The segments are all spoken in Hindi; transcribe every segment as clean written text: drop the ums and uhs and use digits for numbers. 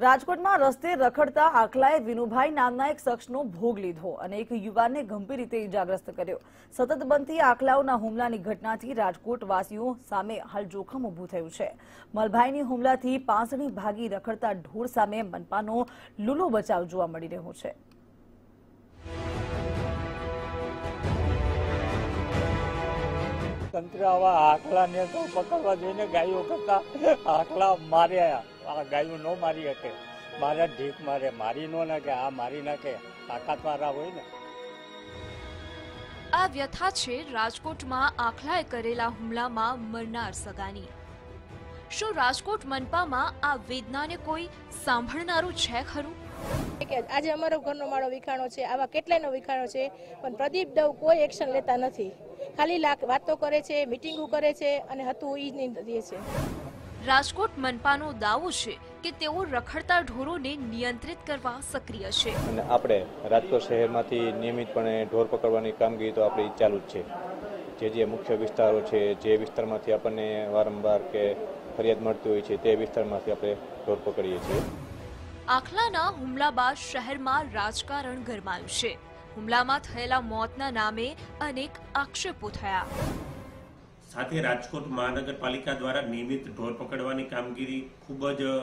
राजकोट में रस्ते रखड़ता आखलाए विनुभाई नामना एक शख्सनो भोग लीधो अने एक युवाने गंभीर रीते इजाग्रस्त कर्यो। सतत बनती आखलाओना हुमलानी घटनाथी राजकोटवासीओ सामे हाल जोखम ऊभुं थयुं छे। मलभाईनी हुमलाथी पांसणी भागी रखड़ता ढोर सामे मनपानो लूलो बचाव जोवा मळी रह्यो छे। तंत्र आवा आखलाने तो पकड़वा जोईने गायो करता आखला मार्या। आ गायो नो मारी हके, मारा ढीक मारे, मारी नो नाखे, आ मारी नाखे, ताकतवारा होय ने। आ व्यथा छे राजकोट में आखलाए करेला हुमला में मरनार सगानी। शो राजकोट मनपा में आ वेदना ने कोई सांभळनारू छे खरू? आज अमरो घरनो माळो विखाणो छे, आवा केटलायनो विखाणो छे, पण प्रदीप दव कोई एक्शन लेता नथी। खाली बातो करे छे, मीटिंगो करे छे अने हतु ई नी दिए छे। राजकोट मनपानो दावो छे के तेओ रखड़ता ढोरोने नियंत्रित करवा सक्रिय छे अने आपणे राजकोट शहेरमांथी नियमितपणे ढोर पकड़वानी कामगीरी तो आपणी चालू ज छे। जे मुख्य विस्तारो छे, जे विस्तारमांथी आपणे वारंवार के फरियाद मळती होय छे, ते विस्तारमांथी आपणे ढोर पकड़ीए छीए। आखलाना हुमला बाद शहेरमां राजकारण गरमायुं छे। હુમલામાં થયેલા મોતના નામે અનેક આક્ષેપો થયા। સાથે રાજકોટ મહાનગરપાલિકા દ્વારા નિયમિત ઢોર પકડવાની કામગીરી ખૂબ જ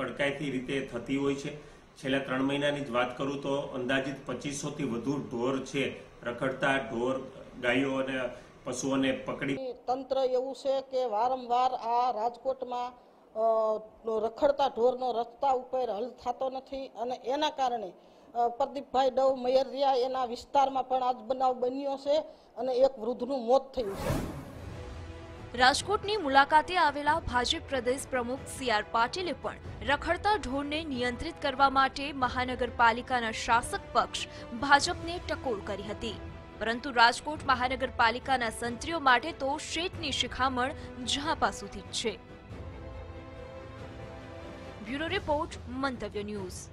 કડકાઈથી રીતે થતી હોય છે। છેલ્લા 3 મહિનાની જ વાત કરું તો અંદાજિત 2500 થી વધુ ઢોર છે રખડતા ઢોર ગાયો અને પશુઓને પકડી તંત્ર એવું છે કે વારંવાર આ રાજકોટમાં રખડતા ઢોરનો રસ્તા ઉપર હલ થતો નથી અને એના કારણે प्रदीपभाई डव मयरिया एना विस्तारमां पण आज बनाव बन्यो छे अने एक वृद्धनुं मोत थयुं छे। राजकोटनी मुलाकाते आवेला भाजप प्रदेश प्रमुख सीआर पाटीले पण रखड़ता ढोरने नियंत्रित करवा माटे महानगरपालिकाना शासक पक्ष भाजपने टकोर करी हती, परंतु राजकोट महानगरपालिकाना संत्रीओ माटे तो शेटनी शिखामण झापा सुधी छे। Bureau report Mantavya news.